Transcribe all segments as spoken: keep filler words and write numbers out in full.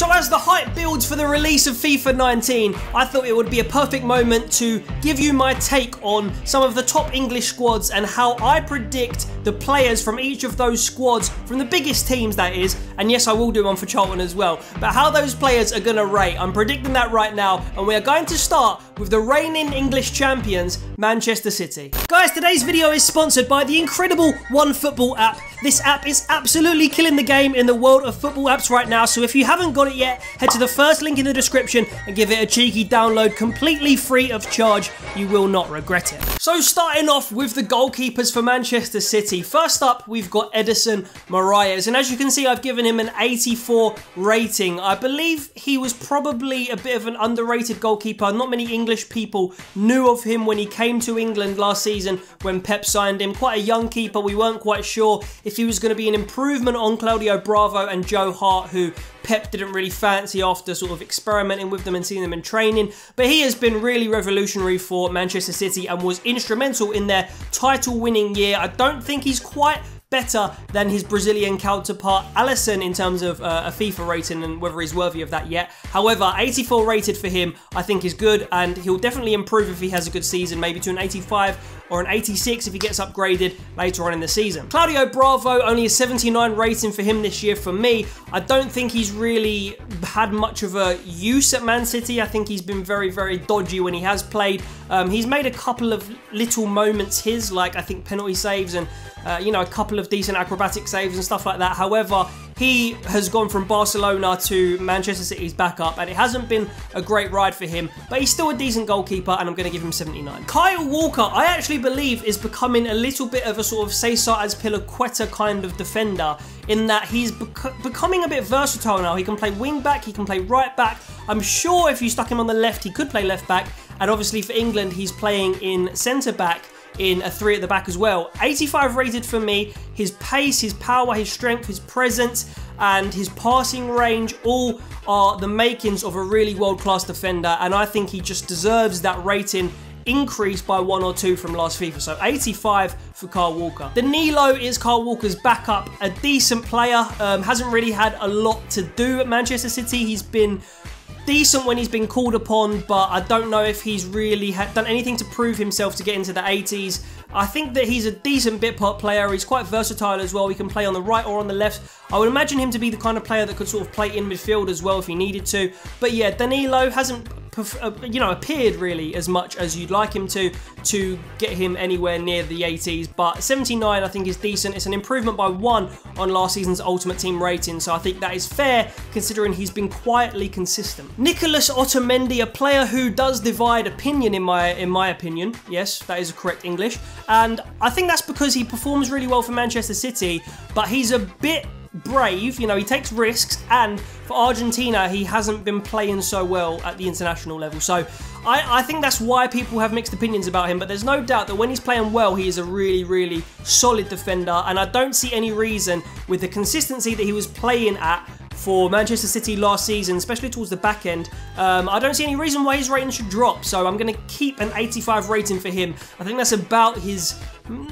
So as the hype builds for the release of FIFA nineteen, I thought it would be a perfect moment to give you my take on some of the top English squads and how I predict the players from each of those squads, from the biggest teams that is, and yes I will do one for Charlton as well, but how those players are going to rate. I'm predicting that right now, and we are going to start with the reigning English champions, Manchester City. Guys, today's video is sponsored by the incredible OneFootball app. This app is absolutely killing the game in the world of football apps right now, so if you haven't got it yet, head to the first link in the description and give it a cheeky download completely free of charge. You will not regret it. So starting off with the goalkeepers for Manchester City. First up, we've got Ederson Moraes, and as you can see, I've given him an eighty-four rating. I believe he was probably a bit of an underrated goalkeeper. Not many English people knew of him when he came to England last season when Pep signed him. Quite a young keeper. We weren't quite sure if he was going to be an improvement on Claudio Bravo and Joe Hart, who Pep didn't really fancy after sort of experimenting with them and seeing them in training, but he has been really revolutionary for Manchester City and was instrumental in their title winning year. I don't think he's quite better than his Brazilian counterpart Allison in terms of uh, a FIFA rating and whether he's worthy of that yet. However, eighty-four rated for him I think is good, and he'll definitely improve if he has a good season, maybe to an eighty-five or an eighty-six if he gets upgraded later on in the season. Claudio Bravo, only a seventy-nine rating for him this year for me. I don't think he's really had much of a use at Man City. I think he's been very, very dodgy when he has played. Um, he's made a couple of little moments his, like I think penalty saves and uh, you know, a couple of decent acrobatic saves and stuff like that. However, he has gone from Barcelona to Manchester City's backup, and it hasn't been a great ride for him, but he's still a decent goalkeeper, and I'm going to give him seventy-nine. Kyle Walker, I actually believe is becoming a little bit of a sort of Cesar Azpilicueta kind of defender, in that he's bec becoming a bit versatile now. He can play wing back, he can play right back. I'm sure if you stuck him on the left, he could play left back, and obviously for England, he's playing in centre back, in a three at the back as well. eighty-five rated for me. His pace, his power, his strength, his presence, and his passing range all are the makings of a really world-class defender, and I think he just deserves that rating increased by one or two from last FIFA. So eighty-five for Kyle Walker. Danilo is Kyle Walker's backup, a decent player, um, hasn't really had a lot to do at Manchester City. He's been decent when he's been called upon, but I don't know if he's really had done anything to prove himself to get into the eighties. I think that he's a decent bit part player. He's quite versatile as well. He can play on the right or on the left. I would imagine him to be the kind of player that could sort of play in midfield as well if he needed to. But yeah, Danilo hasn't, you know, appeared really as much as you'd like him to to get him anywhere near the eighties, but seventy-nine I think is decent. It's an improvement by one on last season's Ultimate Team rating, so I think that is fair considering he's been quietly consistent. Nicolas Otamendi, a player who does divide opinion in my in my opinion. Yes, that is correct English, and I think that's because he performs really well for Manchester City, but he's a bit brave, you know, he takes risks, and for Argentina he hasn't been playing so well at the international level, so I, I think that's why people have mixed opinions about him, but there's no doubt that when he's playing well he is a really, really solid defender, and I don't see any reason with the consistency that he was playing at for Manchester City last season, especially towards the back end. Um, I don't see any reason why his rating should drop, so I'm going to keep an eighty-five rating for him. I think that's about his,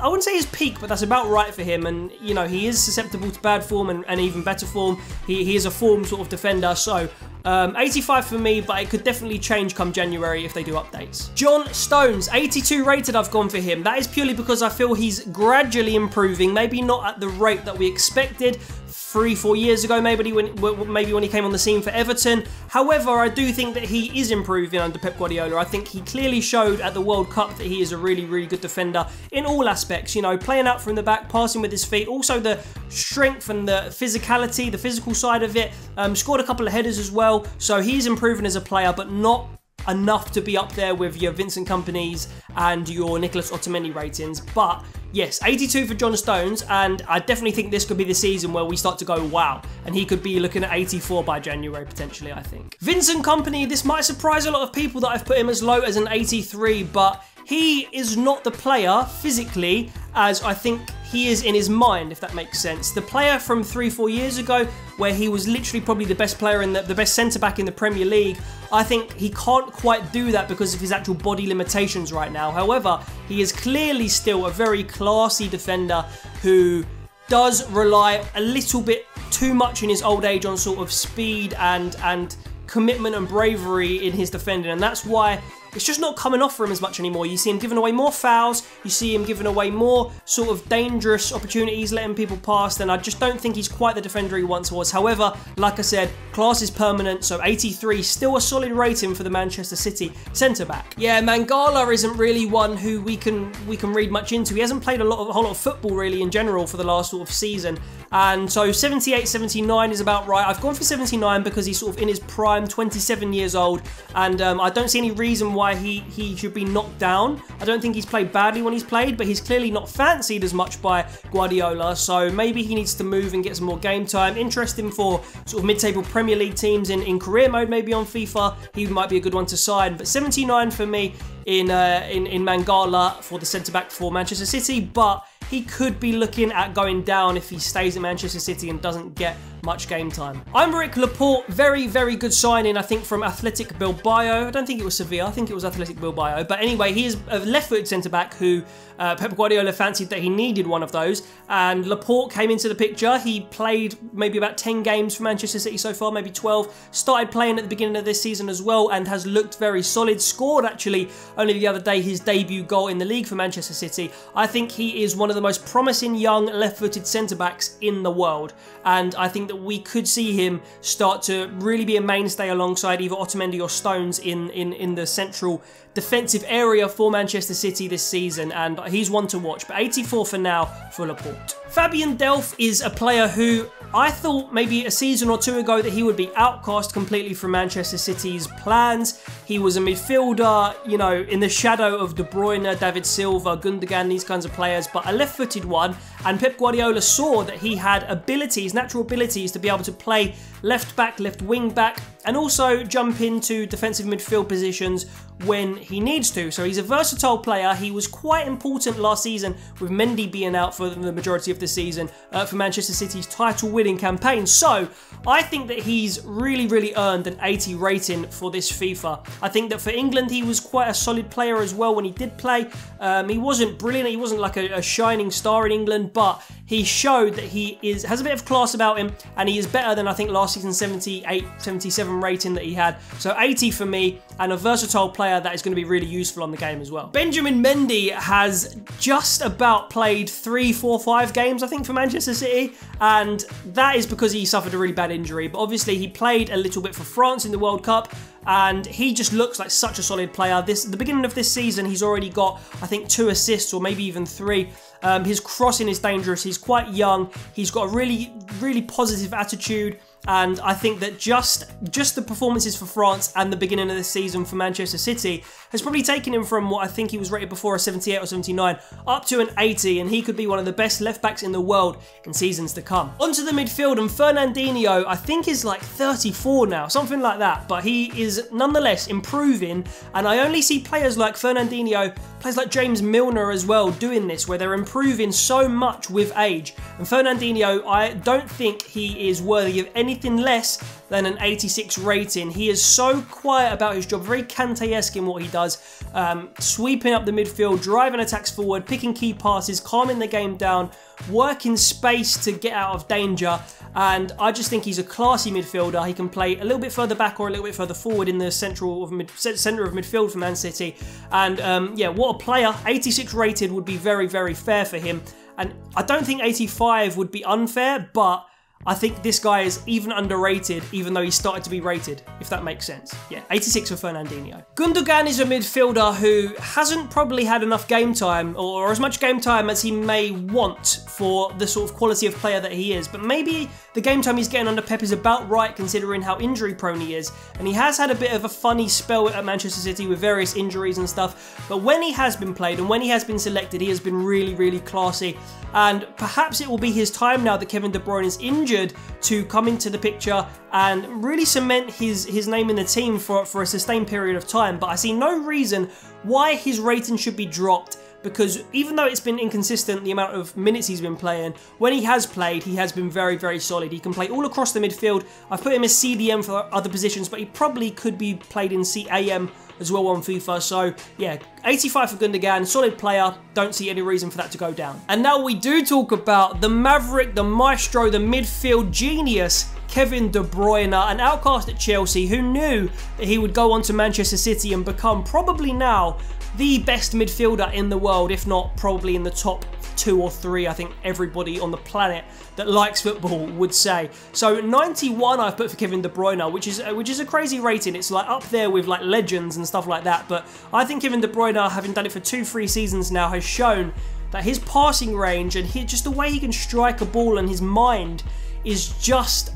I wouldn't say his peak, but that's about right for him, and, you know, he is susceptible to bad form and, and even better form. He, he is a form sort of defender, so um, eighty-five for me, but it could definitely change come January if they do updates. John Stones, eighty-two rated I've gone for him. That is purely because I feel he's gradually improving, maybe not at the rate that we expected, three, four years ago, maybe when, maybe when he came on the scene for Everton. However, I do think that he is improving under Pep Guardiola. I think he clearly showed at the World Cup that he is a really, really good defender in all aspects, you know, playing out from the back, passing with his feet, also the strength and the physicality, the physical side of it. Um, scored a couple of headers as well, so he's improving as a player, but not enough to be up there with your Vincent Company's and your Nicolas Otamendi ratings. But yes, eighty-two for John Stones, and I definitely think this could be the season where we start to go wow, and he could be looking at eighty-four by January potentially, I think. Vincent Company, this might surprise a lot of people that I've put him as low as an eighty-three, but he is not the player physically as I think he is in his mind, if that makes sense. The player from three, four years ago, where he was literally probably the best player in the, the best centre-back in the Premier League, I think he can't quite do that because of his actual body limitations right now. However, he is clearly still a very classy defender who does rely a little bit too much in his old age on sort of speed and and commitment and bravery in his defending, and that's why it's just not coming off for him as much anymore. You see him giving away more fouls, you see him giving away more sort of dangerous opportunities, letting people pass, and I just don't think he's quite the defender he once was. However, like I said, class is permanent, so eighty-three, still a solid rating for the Manchester City centre-back. Yeah, Mangala isn't really one who we can we can read much into. He hasn't played a, lot of, a whole lot of football really in general for the last sort of season, and so seventy-eight, seventy-nine is about right. I've gone for seventy-nine because he's sort of in his prime, twenty-seven years old, and um, I don't see any reason why He, he should be knocked down. I don't think he's played badly when he's played, but he's clearly not fancied as much by Guardiola, so maybe he needs to move and get some more game time. Interesting for sort of mid-table Premier League teams in, in career mode, maybe on FIFA, he might be a good one to sign. But seventy-nine for me in, uh, in, in Mangala for the centre-back for Manchester City, but he could be looking at going down if he stays at Manchester City and doesn't get much game time. Aymeric Laporte, very, very good signing, I think, from Athletic Bilbao. I don't think it was Sevilla. I think it was Athletic Bilbao. But anyway, he is a left-footed centre-back who uh, Pep Guardiola fancied that he needed one of those. And Laporte came into the picture. He played maybe about ten games for Manchester City so far, maybe twelve. Started playing at the beginning of this season as well and has looked very solid. Scored, actually, only the other day his debut goal in the league for Manchester City. I think he is one of the most promising young left-footed centre-backs in the world, and I think that we could see him start to really be a mainstay alongside either Otamendi or Stones in, in, in the central defensive area for Manchester City this season, and he's one to watch. But eighty-four for now for Laporte. Fabian Delph is a player who I thought maybe a season or two ago that he would be outcast completely from Manchester City's plans. He was a midfielder, you know, in the shadow of De Bruyne, David Silva, Gundogan, these kinds of players, but a left-footed one, and Pep Guardiola saw that he had abilities, natural abilities, to be able to play left-back, left-wing-back, and also jump into defensive midfield positions when he needs to. So he's a versatile player. He was quite important last season with Mendy being out for the majority of the season uh, for Manchester City's title-winning campaign. So I think that he's really, really earned an eighty rating for this FIFA. I think that for England, he was quite a solid player as well when he did play. Um, he wasn't brilliant. He wasn't like a, a shining star in England, but he showed that he is has a bit of class about him, and he is better than, I think, last season's seventy-eight, seventy-seven rating that he had. So eighty for me, and a versatile player that is going to be really useful on the game as well. Benjamin Mendy has just about played three, four, five games, I think, for Manchester City, and that is because he suffered a really bad injury. But obviously, he played a little bit for France in the World Cup, and he just looks like such a solid player. This, at the beginning of this season, he's already got, I think, two assists or maybe even three. Um, his crossing is dangerous. He's quite young. He's got a really, really positive attitude. And I think that just just the performances for France and the beginning of the season for Manchester City has probably taken him from what I think he was rated before, a seventy-eight or seventy-nine, up to an eighty, and he could be one of the best left-backs in the world in seasons to come. Onto the midfield, and Fernandinho, I think, is like thirty-four now, something like that, but he is nonetheless improving, and I only see players like Fernandinho, players like James Milner as well, doing this, where they're improving so much with age. And Fernandinho, I don't think he is worthy of anything less than an eighty-six rating. He is so quiet about his job, very Kante-esque in what he does, um, sweeping up the midfield, driving attacks forward, picking key passes, calming the game down, working space to get out of danger, and I just think he's a classy midfielder. He can play a little bit further back or a little bit further forward in the central of mid centre of midfield for Man City, and um, yeah, what a player. eighty-six rated would be very, very fair for him, and I don't think eighty-five would be unfair, but I think this guy is even underrated, even though he started to be rated, if that makes sense. Yeah, eighty-six for Fernandinho. Gundogan is a midfielder who hasn't probably had enough game time, or as much game time as he may want for the sort of quality of player that he is. But maybe the game time he's getting under Pep is about right, considering how injury-prone he is. And he has had a bit of a funny spell at Manchester City with various injuries and stuff. But when he has been played and when he has been selected, he has been really, really classy. And perhaps it will be his time now that Kevin De Bruyne is injured to come into the picture and really cement his his name in the team for, for a sustained period of time. But I see no reason why his rating should be dropped, because even though it's been inconsistent, the amount of minutes he's been playing, when he has played, he has been very, very solid. He can play all across the midfield. I've put him as C D M for other positions, but he probably could be played in C A M as well on FIFA. So yeah, eighty-five for Gundogan, solid player. Don't see any reason for that to go down. And now we do talk about the maverick, the maestro, the midfield genius, Kevin De Bruyne, an outcast at Chelsea who knew that he would go on to Manchester City and become probably now the best midfielder in the world, if not probably in the top two or three. I think everybody on the planet that likes football would say. So ninety-one I've put for Kevin De Bruyne, which is which is a crazy rating. It's like up there with like legends and stuff like that. But I think Kevin De Bruyne, having done it for two, three seasons now, has shown that his passing range and he, just the way he can strike a ball and his mind is just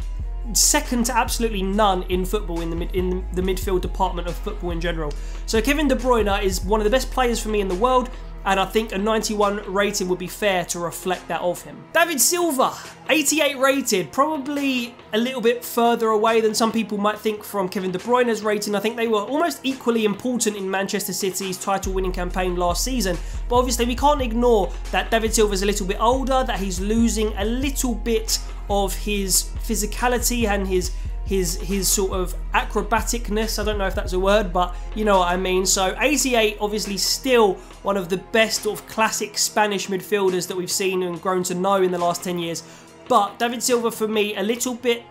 second to absolutely none in football, in the mid, in the midfield department of football in general. So Kevin De Bruyne is one of the best players for me in the world, and I think a ninety-one rating would be fair to reflect that of him. David Silva, eighty-eight rated, probably a little bit further away than some people might think from Kevin De Bruyne's rating. I think they were almost equally important in Manchester City's title-winning campaign last season. But obviously we can't ignore that David Silva's a little bit older, that he's losing a little bit of his physicality and his his his sort of acrobaticness. I don't know if that's a word, but you know what I mean. So eighty-eight, obviously still one of the best sort of classic Spanish midfielders that we've seen and grown to know in the last ten years. But David Silva for me a little bit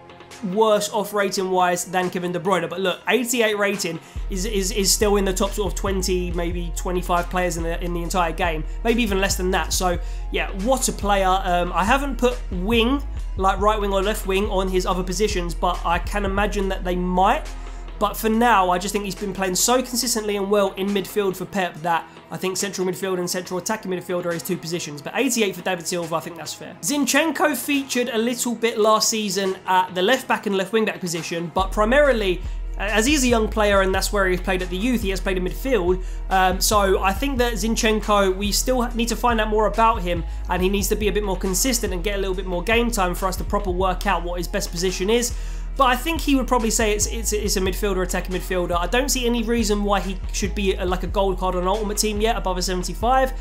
worse off rating wise than Kevin De Bruyne. But look, eighty-eight rating is, is is still in the top sort of twenty, maybe twenty-five players in the in the entire game, maybe even less than that. So yeah, what a player. um I haven't put wing, like right wing or left wing, on his other positions, but I can imagine that they might. But for now, I just think he's been playing so consistently and well in midfield for Pep that I think central midfield and central attacking midfield are his two positions. But eighty-eight for David Silva, I think that's fair. Zinchenko featured a little bit last season at the left back and left wing back position, but primarily, as he's a young player and that's where he's played at the youth, he has played in midfield. Um, so I think that Zinchenko, we still need to find out more about him, and he needs to be a bit more consistent and get a little bit more game time for us to proper work out what his best position is. But I think he would probably say it's it's, it's a midfielder, attacking midfielder. I don't see any reason why he should be a, like a gold card on an ultimate team yet, above a seventy-five.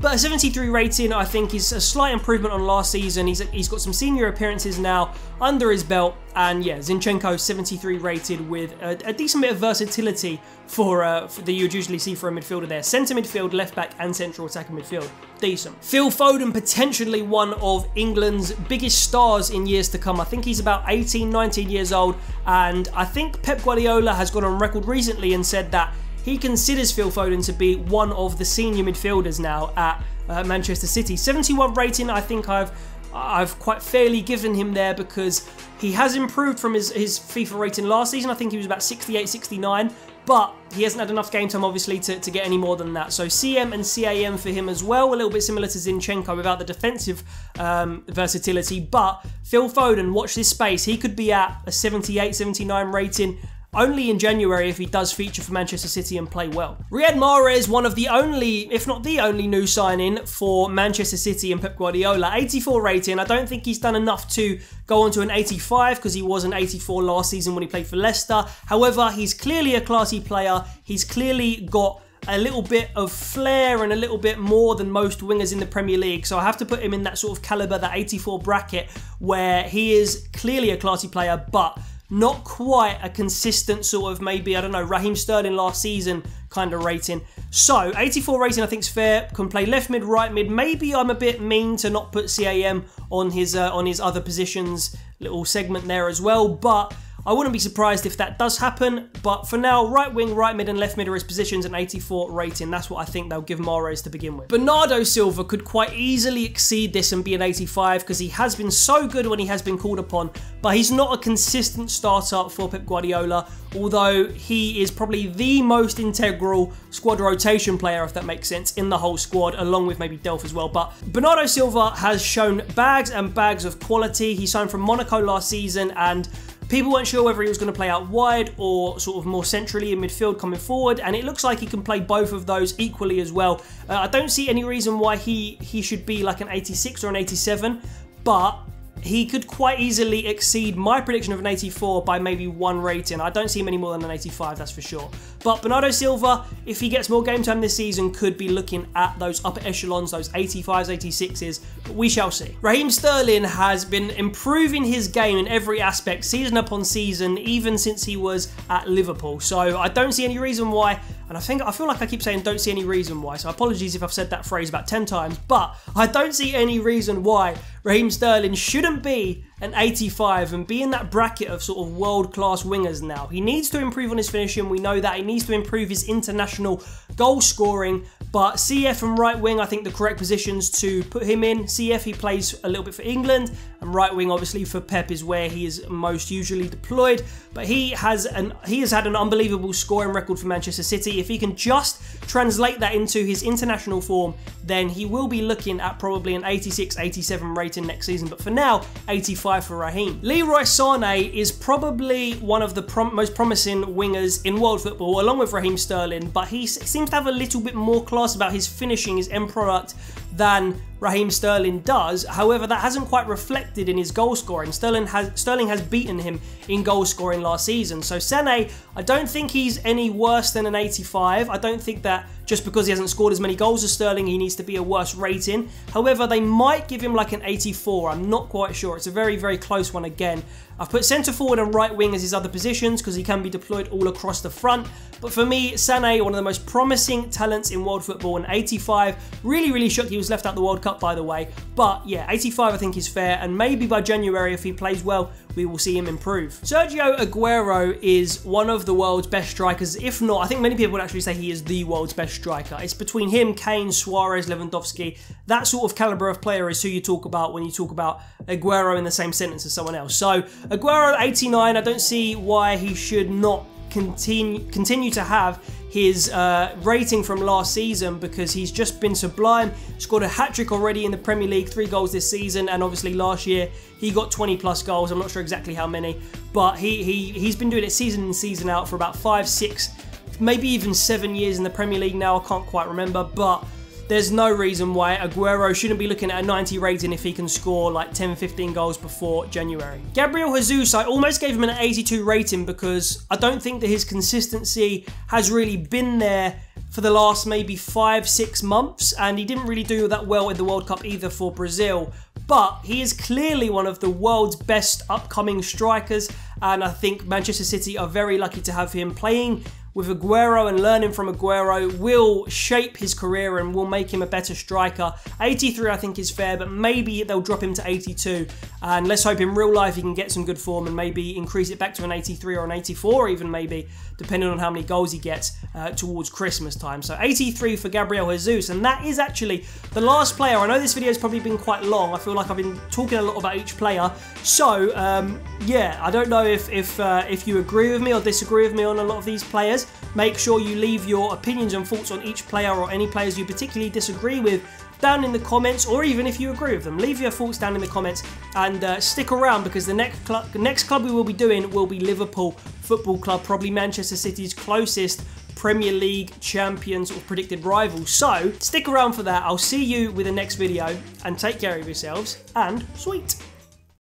But a seventy-three rating, I think, is a slight improvement on last season. He's he's got some senior appearances now under his belt, and yeah, Zinchenko seventy-three rated with a, a decent bit of versatility for, uh, for that you'd usually see for a midfielder there. Centre midfield, left back, and central attacking midfield. Decent. Phil Foden, potentially one of England's biggest stars in years to come. I think he's about eighteen, nineteen years old, and I think Pep Guardiola has gone on record recently and said that he considers Phil Foden to be one of the senior midfielders now at uh, Manchester City. seventy-one rating, I think I've I've quite fairly given him there, because he has improved from his, his FIFA rating last season. I think he was about sixty-eight, sixty-nine, but he hasn't had enough game time, obviously, to, to get any more than that. So C M and C A M for him as well, a little bit similar to Zinchenko without the defensive um, versatility. But Phil Foden, watch this space, he could be at a seventy-eight, seventy-nine rating, only in January if he does feature for Manchester City and play well. Riyad Mahrez, one of the only, if not the only, new sign-in for Manchester City and Pep Guardiola. eighty-four rating. I don't think he's done enough to go on to an eighty-five, because he was an eighty-four last season when he played for Leicester. However, he's clearly a classy player. He's clearly got a little bit of flair and a little bit more than most wingers in the Premier League. So I have to put him in that sort of caliber, that eighty-four bracket, where he is clearly a classy player, but not quite a consistent sort of, maybe, I don't know, Raheem Sterling last season kind of rating. So eighty-four rating I think is fair. Can play left mid, right mid. Maybe I'm a bit mean to not put C A M on his uh, on his other positions little segment there as well, but I wouldn't be surprised if that does happen. But for now, right wing, right mid and left mid are his positions, and eighty-four rating. That's what I think they'll give Mahrez to begin with. Bernardo Silva could quite easily exceed this and be an eighty-five, because he has been so good when he has been called upon, but he's not a consistent starter for Pep Guardiola, although he is probably the most integral squad rotation player, if that makes sense, in the whole squad, along with maybe Delph as well. But Bernardo Silva has shown bags and bags of quality. He signed from Monaco last season, and people weren't sure whether he was going to play out wide or sort of more centrally in midfield coming forward, and it looks like he can play both of those equally as well. Uh, I don't see any reason why he, he should be like an eighty-six or an eighty-seven, but he could quite easily exceed my prediction of an eighty-four by maybe one rating. I don't see him any more than an eighty-five, that's for sure. But Bernardo Silva, if he gets more game time this season, could be looking at those upper echelons, those eighty-fives, eighty-sixes, but we shall see. Raheem Sterling has been improving his game in every aspect, season upon season, even since he was at Liverpool. So I don't see any reason why, and I think I feel like I keep saying don't see any reason why, so apologies if I've said that phrase about ten times, but I don't see any reason why Raheem Sterling shouldn't be an eighty-five and be in that bracket of sort of world-class wingers now. He needs to improve on his finishing, we know that. He needs to improve his international goal scoring, but C F and right wing, I think the correct positions to put him in. C F, he plays a little bit for England, and right wing, obviously, for Pep is where he is most usually deployed, but he has an he has had an unbelievable scoring record for Manchester City. If he can just translate that into his international form, then he will be looking at probably an eighty-six, eighty-seven rating next season, but for now, eighty-five for Raheem. Leroy Sane is probably one of the prom most promising wingers in world football, along with Raheem Sterling, but he seems to have a little bit more class about his finishing, his end product, than Raheem Sterling does. However, that hasn't quite reflected in his goal scoring. Sterling has Sterling has beaten him in goal scoring last season. So Sané, I don't think he's any worse than an eighty-five. I don't think that just because he hasn't scored as many goals as Sterling, he needs to be a worse rating. However, they might give him like an eighty-four. I'm not quite sure. It's a very, very close one again. I've put centre forward and right wing as his other positions because he can be deployed all across the front. But for me, Sané, one of the most promising talents in world football, an eighty-five. Really, really shocked he was left out the World Cup, by the way. But yeah, eighty-five I think is fair. And maybe by January, if he plays well, we will see him improve. Sergio Aguero is one of the world's best strikers. If not, I think many people would actually say he is the world's best striker. It's between him, Kane, Suarez, Lewandowski. That sort of calibre of player is who you talk about when you talk about Aguero in the same sentence as someone else. So Aguero, eighty-nine. I don't see why he should not continue continue to have his uh, rating from last season because he's just been sublime, scored a hat-trick already in the Premier League, three goals this season, and obviously last year he got twenty plus goals, I'm not sure exactly how many, but he, he, he's been doing it season in, season out for about five, six, maybe even seven years in the Premier League now, I can't quite remember, but there's no reason why Aguero shouldn't be looking at a ninety rating if he can score like ten, fifteen goals before January. Gabriel Jesus, I almost gave him an eighty-two rating because I don't think that his consistency has really been there for the last maybe five, six months, and he didn't really do that well in the World Cup either for Brazil. But he is clearly one of the world's best upcoming strikers, and I think Manchester City are very lucky to have him playing with Aguero, and learning from Aguero will shape his career and will make him a better striker. eighty-three I think is fair, but maybe they'll drop him to eighty-two. And let's hope in real life he can get some good form and maybe increase it back to an eighty-three or an eighty-four even maybe, depending on how many goals he gets uh, towards Christmas time. So eighty-three for Gabriel Jesus, and that is actually the last player. I know this video's probably been quite long. I feel like I've been talking a lot about each player. So, um, yeah, I don't know if, if, uh, if you agree with me or disagree with me on a lot of these players. Make sure you leave your opinions and thoughts on each player or any players you particularly disagree with down in the comments, or even if you agree with them, leave your thoughts down in the comments and uh, stick around because the next club, next club we will be doing will be Liverpool Football Club, probably Manchester City's closest Premier League champions or predicted rivals. So stick around for that. I'll see you with the next video and take care of yourselves and sweet.